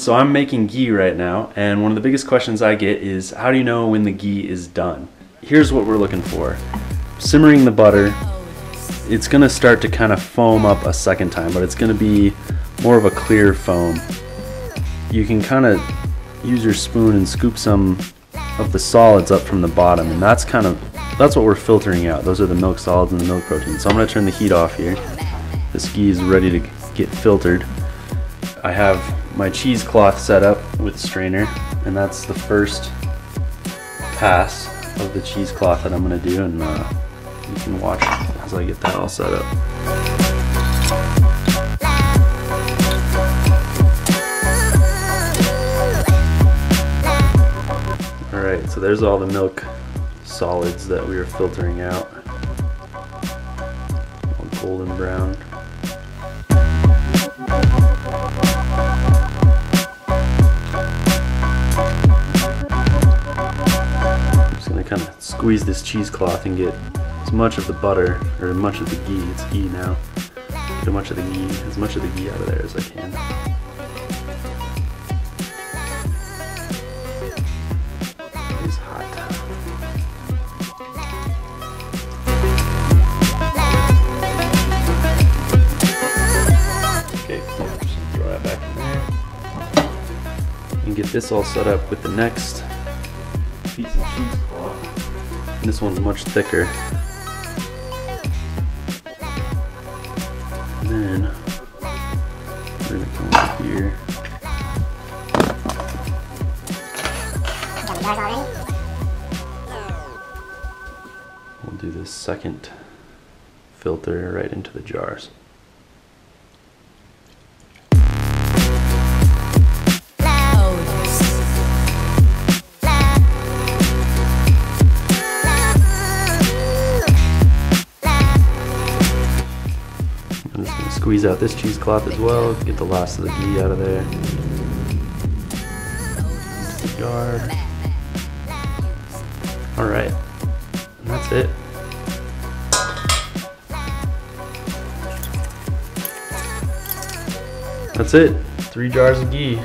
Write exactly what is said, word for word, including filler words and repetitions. So I'm making ghee right now, and one of the biggest questions I get is, how do you know when the ghee is done? Here's what we're looking for. Simmering the butter, it's gonna start to kind of foam up a second time, but it's gonna be more of a clear foam. You can kind of use your spoon and scoop some of the solids up from the bottom, and that's kind of, that's what we're filtering out. Those are the milk solids and the milk protein. So I'm gonna turn the heat off here. This ghee is ready to get filtered. I have my cheesecloth set up with strainer, and that's the first pass of the cheesecloth that I'm gonna do, and uh, you can watch as I get that all set up. Alright, so there's all the milk solids that we were filtering out. All golden brown. I'm just going to kind of squeeze this cheesecloth and get as much of the butter, or much of the ghee, it's ghee now, get as much of the ghee, as much of the ghee out of there as I can. Get this all set up with the next piece of cheesecloth. And this one's much thicker. And then we're gonna come over here. We'll do this second filter right into the jars. Squeeze out this cheesecloth as well, get the last of the ghee out of there. The jar. Alright, and that's it. That's it. Three jars of ghee.